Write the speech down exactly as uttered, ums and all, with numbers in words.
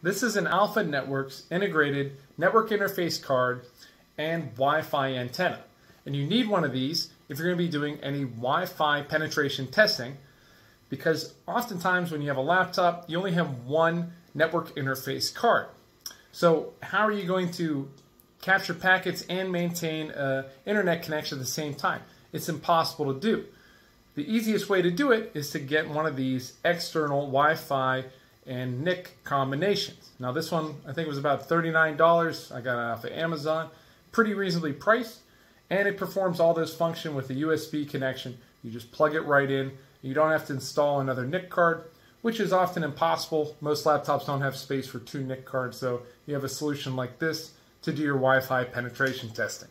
This is an Alpha Networks integrated network interface card and Wi-Fi antenna. And you need one of these if you're going to be doing any Wi-Fi penetration testing, because oftentimes when you have a laptop, you only have one network interface card. So how are you going to capture packets and maintain an internet connection at the same time? It's impossible to do. The easiest way to do it is to get one of these external Wi-Fi and N I C combinations. Now this one, I think, was about thirty-nine dollars. I got it off of Amazon. Pretty reasonably priced, and it performs all this function with a U S B connection. You just plug it right in. You don't have to install another N I C card, which is often impossible. Most laptops don't have space for two N I C cards, so you have a solution like this to do your Wi-Fi penetration testing.